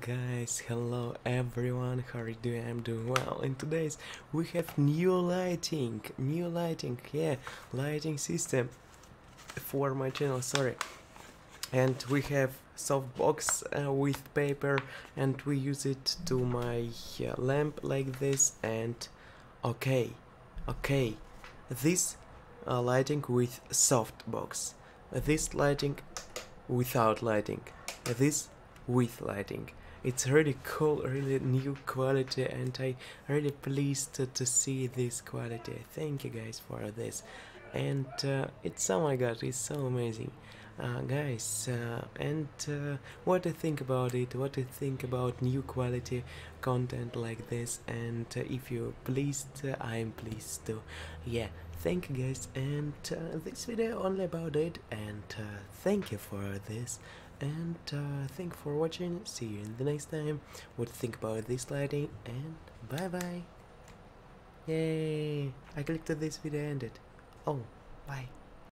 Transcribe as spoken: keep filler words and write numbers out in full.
guys, hello everyone, how are you doing? I'm doing well, and today's we have new lighting, new lighting, yeah, lighting system for my channel, sorry. And we have softbox uh, with paper, and we use it to my uh, lamp like this, and okay, okay, this uh, lighting with softbox, this lighting without lighting, this with lighting. It's really cool, really new quality, and I really pleased to, to see this quality. Thank you guys for this, and uh, it's, oh my god, it's so amazing, uh, guys. Uh, and uh, what I think about it, what I think about new quality content like this, and uh, if you're pleased, uh, I'm pleased too. Yeah, thank you guys, and uh, this video only about it, and uh, thank you for this. And uh, thank you for watching, see you in the next time, what you think about this lighting, and bye bye. Yay, I clicked on this video and ended. Oh, bye.